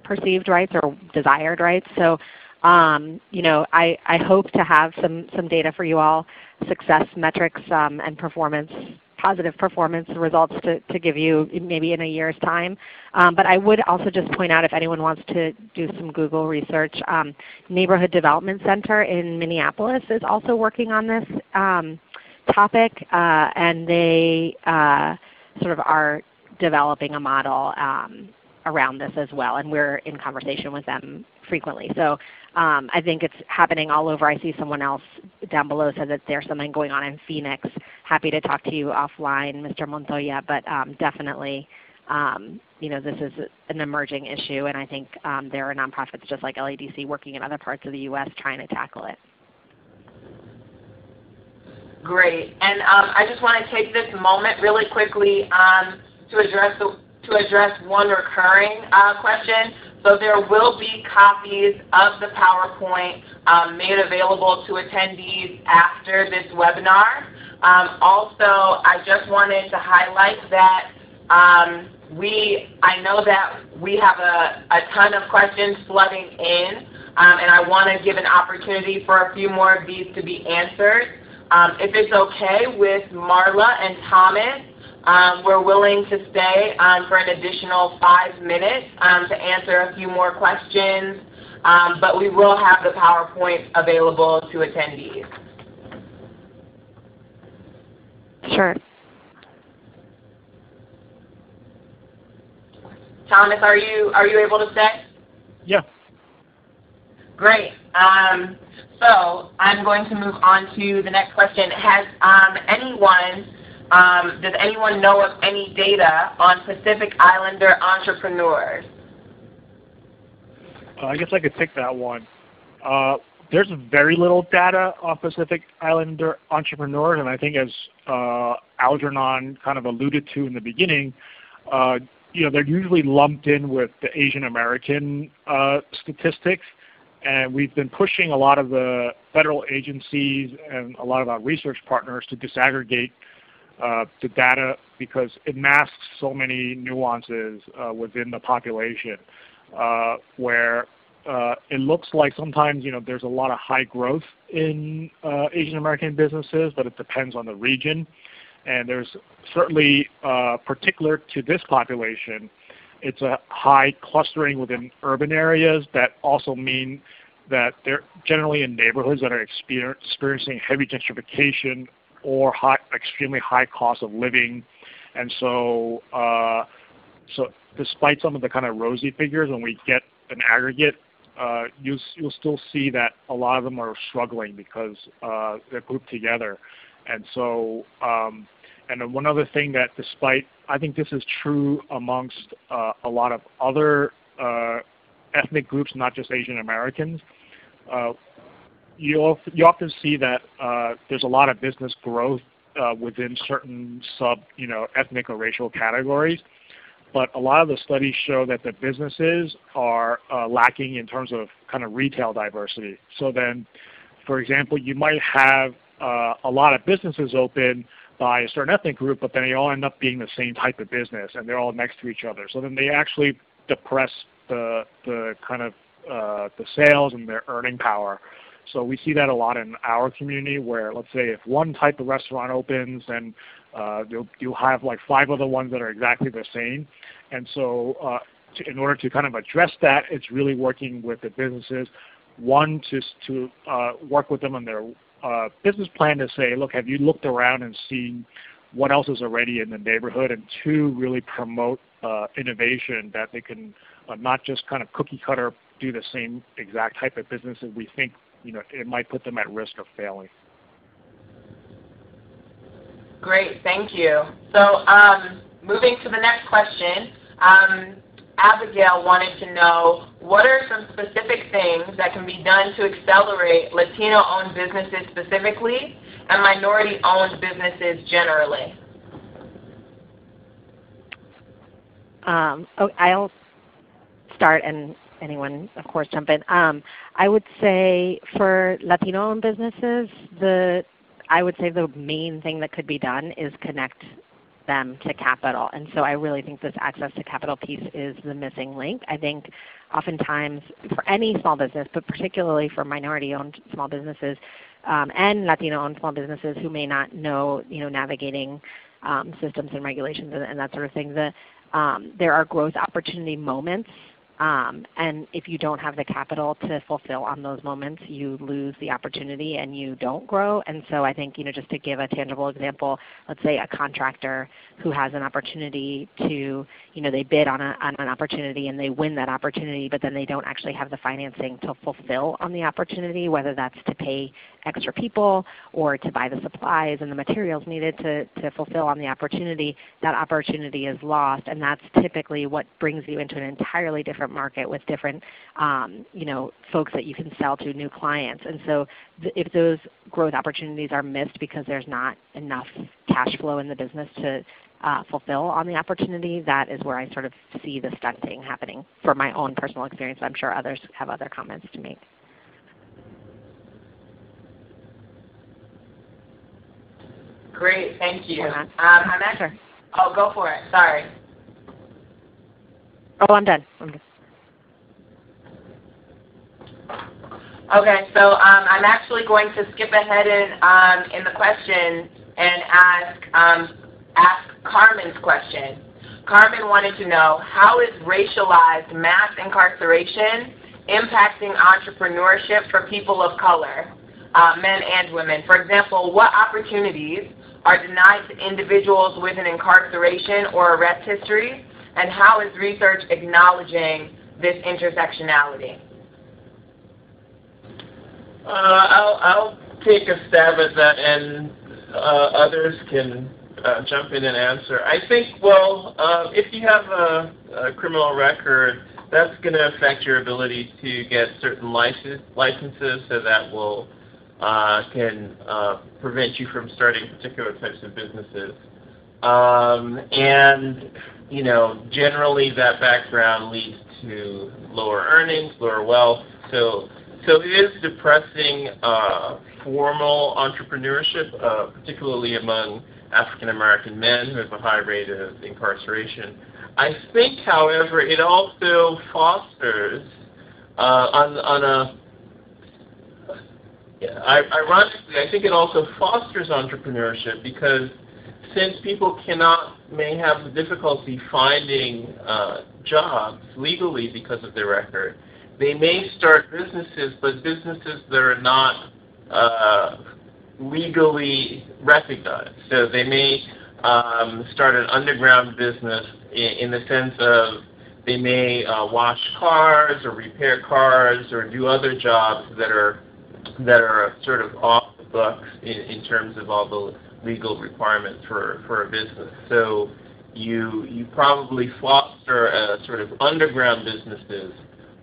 perceived rights or desired rights. So I hope to have some data for you all, success metrics and performance, positive performance results to give you maybe in a year's time. But I would also just point out, if anyone wants to do some Google research, Neighborhood Development Center in Minneapolis is also working on this topic, and they sort of are developing a model around this as well, and we're in conversation with them frequently. So I think it's happening all over. I see someone else down below said that there's something going on in Phoenix. Happy to talk to you offline, Mr. Montoya, but definitely this is an emerging issue, and I think there are nonprofits just like LADC working in other parts of the U.S. trying to tackle it. Great. And I just want to take this moment really quickly to address one recurring question. So there will be copies of the PowerPoint made available to attendees after this webinar. Also, I just wanted to highlight that I know that we have a ton of questions flooding in, and I want to give an opportunity for a few more of these to be answered. If it's okay with Marla and Thomas, we're willing to stay for an additional 5 minutes to answer a few more questions, but we will have the PowerPoint available to attendees. Sure. Thomas, are you able to stay? Yeah. Great. So I'm going to move on to the next question. Has does anyone know of any data on Pacific Islander entrepreneurs? I guess I could take that one. There's very little data on Pacific Islander entrepreneurs, and I think as Algernon kind of alluded to in the beginning, they're usually lumped in with the Asian American statistics. And we've been pushing a lot of the federal agencies and a lot of our research partners to disaggregate the data because it masks so many nuances within the population, where it looks like sometimes there's a lot of high growth in Asian American businesses, but it depends on the region. And there's certainly, particular to this population, it's a high clustering within urban areas that also mean that they're generally in neighborhoods that are experiencing heavy gentrification or extremely high cost of living. And so, despite some of the kind of rosy figures, when we get an aggregate, you'll still see that a lot of them are struggling because they're grouped together. And so, and one other thing that despite, I think this is true amongst a lot of other ethnic groups, not just Asian Americans, you often see that there's a lot of business growth within certain ethnic or racial categories. But a lot of the studies show that the businesses are lacking in terms of kind of retail diversity. So then, for example, you might have a lot of businesses open by a certain ethnic group, but then they all end up being the same type of business, and they're all next to each other. So then they actually depress the kind of the sales and their earning power. So we see that a lot in our community, where let's say if one type of restaurant opens, and you'll have like 5 other ones that are exactly the same. And so in order to kind of address that, it's really working with the businesses, one to work with them on their business plan to say, look, have you looked around and seen what else is already in the neighborhood? And 2, really promote innovation, that they can not just kind of cookie cutter do the same exact type of business that we think it might put them at risk of failing. Great, thank you. So moving to the next question, Abigail wanted to know, what are some specific things that can be done to accelerate Latino-owned businesses specifically and minority-owned businesses generally? I'll start, and anyone, of course, jump in. I would say for Latino-owned businesses, the main thing that could be done is connect them to capital. And so I really think this access to capital piece is the missing link. I think oftentimes for any small business, but particularly for minority-owned small businesses and Latino-owned small businesses who may not know, navigating systems and regulations and that sort of thing, there are growth opportunity moments. And if you don't have the capital to fulfill on those moments, you lose the opportunity and you don't grow. And so I think, just to give a tangible example, let's say a contractor who has an opportunity to, they bid on an opportunity and they win that opportunity, but then they don't actually have the financing to fulfill on the opportunity, whether that's to pay extra people or to buy the supplies and the materials needed to fulfill on the opportunity. That opportunity is lost, and that's typically what brings you into an entirely different market with different folks that you can sell to, new clients. And so if those growth opportunities are missed because there's not enough cash flow in the business to fulfill on the opportunity, that is where I sort of see the stunting happening for my own personal experience. I'm sure others have other comments to make. Great, thank you. Sure. Oh, go for it. Sorry. Oh, I'm done. Okay, so I'm actually going to skip ahead in the question and ask Carmen's question. Carmen wanted to know, how is racialized mass incarceration impacting entrepreneurship for people of color, men and women? For example, what opportunities are denied to individuals with an incarceration or arrest history? And how is research acknowledging this intersectionality? I'll take a stab at that, and others can jump in and answer. I think, if you have a criminal record, that's going to affect your ability to get certain licenses, so that will can prevent you from starting particular types of businesses. And generally that background leads to lower earnings, lower wealth. So it is depressing formal entrepreneurship, particularly among African American men who have a high rate of incarceration. I think, however, it also fosters ironically, I think it also fosters entrepreneurship, because since people may have difficulty finding jobs legally because of their record, they may start businesses, but businesses that are not legally recognized. So they may start an underground business in the sense of they may wash cars or repair cars or do other jobs that are sort of off the books in terms of all the legal requirements for a business. So you probably foster a sort of underground businesses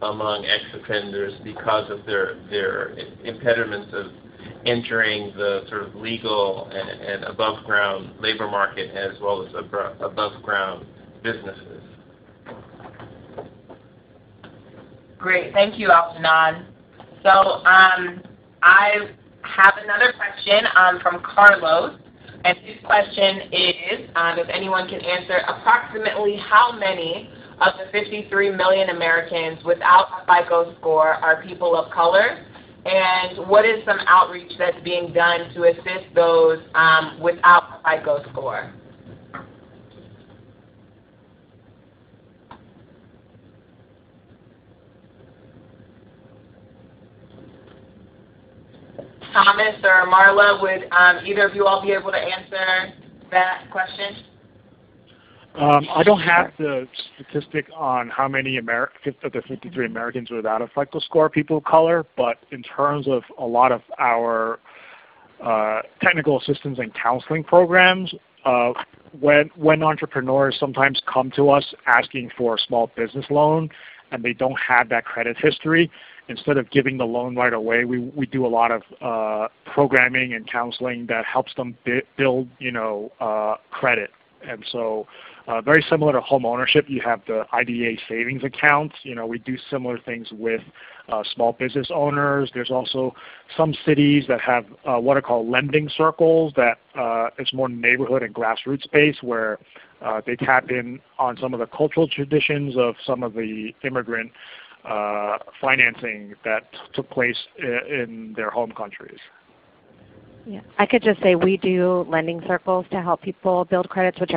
among ex-offenders because of their impediments of entering the sort of legal and above ground labor market, as well as above ground businesses. Great, thank you, Algernon. So I have another question from Carlos. And his question is, if anyone can answer, approximately how many of the 53 million Americans without a FICO score are people of color? And what is some outreach that's being done to assist those without a FICO score? Thomas or Marla, would either of you all be able to answer that question? I don't have the statistic on how many of the 53 Americans without a FICO score are people of color, but in terms of a lot of our technical assistance and counseling programs when entrepreneurs sometimes come to us asking for a small business loan and they don't have that credit history. Instead of giving the loan right away, we do a lot of programming and counseling that helps them build, credit. And so very similar to home ownership, you have the IDA savings accounts. We do similar things with small business owners. There's also some cities that have what are called lending circles that it's more neighborhood and grassroots based, where they tap in on some of the cultural traditions of some of the immigrant financing that took place in their home countries. Yeah, I could just say we do lending circles to help people build credits, which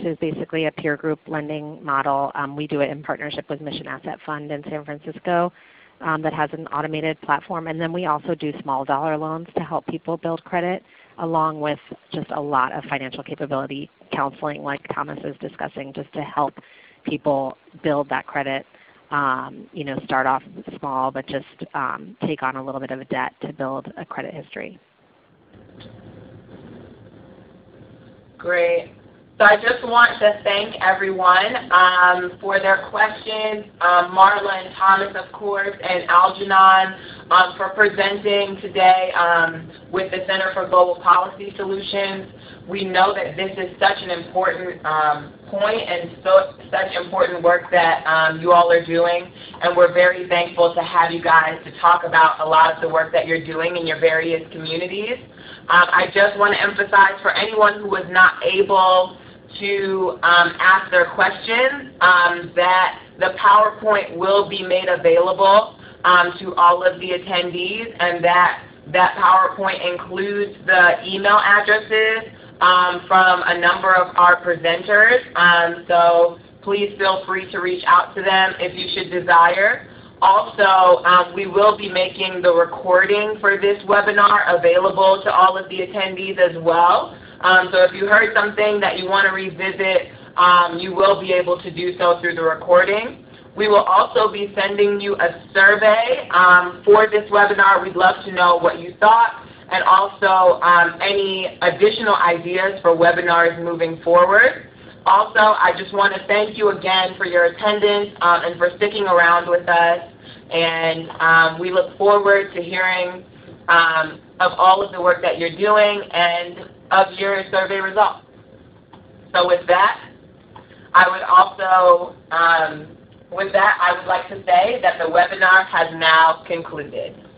is basically a peer group lending model. We do it in partnership with Mission Asset Fund in San Francisco that has an automated platform. And then we also do small dollar loans to help people build credit, along with just a lot of financial capability counseling like Thomas is discussing, just to help people build that credit. Start off small, but just take on a little bit of a debt to build a credit history. Great. So I just want to thank everyone for their questions, Marla and Thomas, of course, and Algernon for presenting today with the Center for Global Policy Solutions. We know that this is such an important point and such important work that you all are doing, and we're very thankful to have you guys to talk about a lot of the work that you're doing in your various communities. I just want to emphasize for anyone who was not able to ask their questions that the PowerPoint will be made available to all of the attendees, and that PowerPoint includes the email addresses from a number of our presenters, so please feel free to reach out to them if you should desire. Also, we will be making the recording for this webinar available to all of the attendees as well. So if you heard something that you want to revisit, you will be able to do so through the recording. We will also be sending you a survey for this webinar. We'd love to know what you thought, and also any additional ideas for webinars moving forward. Also, I just want to thank you again for your attendance and for sticking around with us. And we look forward to hearing of all of the work that you're doing and of your survey results. So with that, I would like to say that the webinar has now concluded.